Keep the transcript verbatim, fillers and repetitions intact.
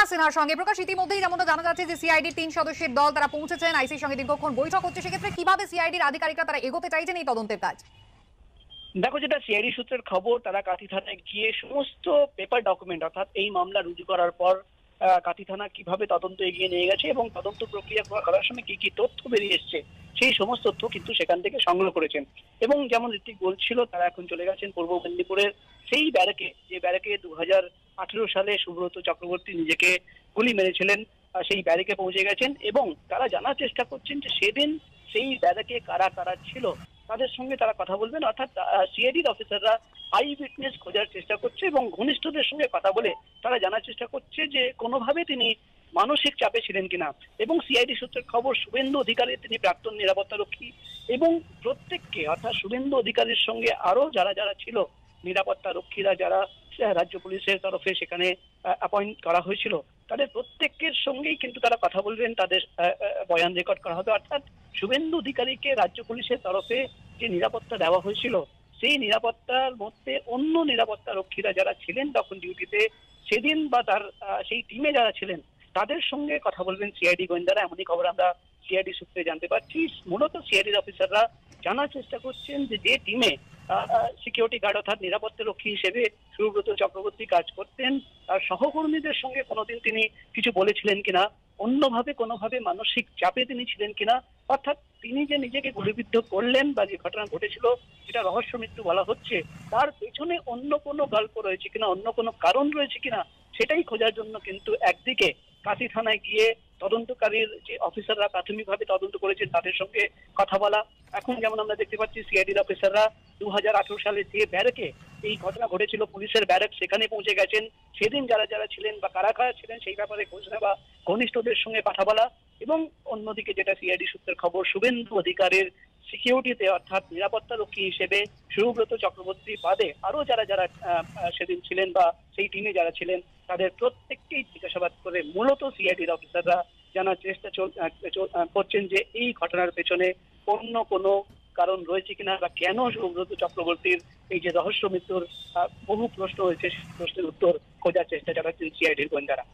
শোভা সিনহার সঙ্গে প্রকাশ ইতিমধ্যেই যেমনটা জানা যাচ্ছে যে সিআইডি তিন সদস্যের দল তারা পৌঁছেছেন, আইসির সঙ্গে দীর্ঘক্ষণ বৈঠক হচ্ছে, সেক্ষেত্রে কিভাবে সিআইডির আধিকারিকরা তারা এগোতে চাইছেন এই তদন্তের কাজ? দেখো, যেটা সিআইডি সূত্রের খবর, তারা কাঁথি থানায় গিয়ে সমস্ত পেপার ডকুমেন্ট অর্থাৎ এই মামলা রুজু করার পর কাঁথি থানা কিভাবে তদন্ত এগিয়ে নিয়ে গেছে এবং তদন্ত প্রক্রিয়া করার সময় কি কি তথ্য বেরিয়ে এসছে সেই সমস্ত তথ্য কিন্তু সেখান থেকে সংগ্রহ করেছেন। এবং যেমন ঋত্বিক বলছিল, তারা এখন চলে গেছেন পূর্ব মেদিনীপুরের সেই ব্যারাকে, যে ব্যারাকে দু হাজার আঠেরো সালে সুব্রত চক্রবর্তী নিজেকে গুলি মেরেছিলেন, সেই ব্যারাকে পৌঁছে গেছেন এবং তারা জানার চেষ্টা করছেন যে সেদিন সেই ব্যারাকে কারা কারা ছিল তাদের সঙ্গে তারা কথা বলবেন, অর্থাৎ সিআইডির অফিসাররা আই উইটনেস খোঁজার চেষ্টা করছে এবং ঘনিষ্ঠদের সঙ্গে কথা বলে তারা জানার চেষ্টা করছে যে কোনোভাবে তিনি মানসিক চাপে ছিলেন কিনা। এবং সিআইডি সূত্রের খবর, শুভেন্দু অধিকারী তিনি প্রাক্তন নিরাপত্তারক্ষী এবং প্রত্যেককে অর্থাৎ শুভেন্দু অধিকারীর সঙ্গে আরো যারা যারা ছিল নিরাপত্তা রক্ষীরা যারা রাজ্য পুলিশের তরফে সেখানে অ্যাপয়েন্ট করা হয়েছিল তাদের প্রত্যেকের সঙ্গেই কিন্তু তারা কথা বলবেন, তাদের বয়ান রেকর্ড করা হবে। অর্থাৎ শুভেন্দু অধিকারীকে রাজ্য পুলিশের তরফে যে নিরাপত্তা দেওয়া হয়েছিল সেই নিরাপত্তার মধ্যে অন্য নিরাপত্তা রক্ষীরা যারা ছিলেন তখন ডিউটিতে সেদিন বা তার সেই টিমে যারা ছিলেন তাদের সঙ্গে কথা বলবেন সিআইডি গোয়েন্দারা, এমনই খবর আমরা সিআইডি সূত্রে জানতে পারছি। মূলত সিআইডির অফিসাররা জানার চেষ্টা করছেন যে যে টিমে সিকিউরিটি গার্ড অর্থাৎ নিরাপত্তা রক্ষী হিসেবে সুব্রত চক্রবর্তী কাজ করতেন তার সহকর্মীদের সঙ্গে কোনোদিন তিনি কিছু বলেছিলেন কিনা, অন্যভাবে কোনোভাবে মানসিক চাপে তিনি ছিলেন কিনা, অর্থাৎ তিনি যে নিজেকে গুলিবিদ্ধ করলেন বা যে ঘটনা ঘটেছিল যেটা রহস্য মৃত্যু বলা হচ্ছে তার পেছনে অন্য কোনো গল্প রয়েছে কিনা, অন্য কোনো কারণ রয়েছে কিনা সেটাই খোঁজার জন্য কিন্তু একদিকে কাঁথি থানায় গিয়ে তদন্তকারীর যে অফিসাররা প্রাথমিকভাবে তদন্ত করেছেন তাদের সঙ্গে কথা বলা। এখন যেমন আমরা দেখতে পাচ্ছি সিআইডির অফিসাররা দু হাজার আঠারো সালে যে ব্যারাকে এই ঘটনা ঘটেছিল পুলিশের ব্যারাক সেখানে পৌঁছে গেছেন, সেদিন যারা যারা ছিলেন বা কারা কারা ছিলেন সেই ব্যাপারে খোঁজ নেওয়া, ঘনিষ্ঠদের সঙ্গে কথা বলা। এবং অন্যদিকে যেটা সিআইডি সূত্রের খবর, শুভেন্দু অধিকারের সিকিউরিটিতে অর্থাৎ নিরাপত্তা রক্ষী হিসেবে সুব্রত চক্রবর্তী বাদে আরো যারা যারা সেদিন ছিলেন বা সেই টিমে যারা ছিলেন তাদের প্রত্যেককেই জিজ্ঞাসাবাদ করে মূলত সিআইডির অফিসাররা জানার চেষ্টা করছেন যে এই ঘটনার পেছনে অন্য কোনো কারণ রয়েছে কিনা বা কেন সুব্রত চক্রবর্তীর এই যে রহস্য মৃত্যুর বহু প্রশ্ন রয়েছে সেই প্রশ্নের উত্তর খোঁজার চেষ্টা চালাচ্ছেন সিআইডির গোয়েন্দারা।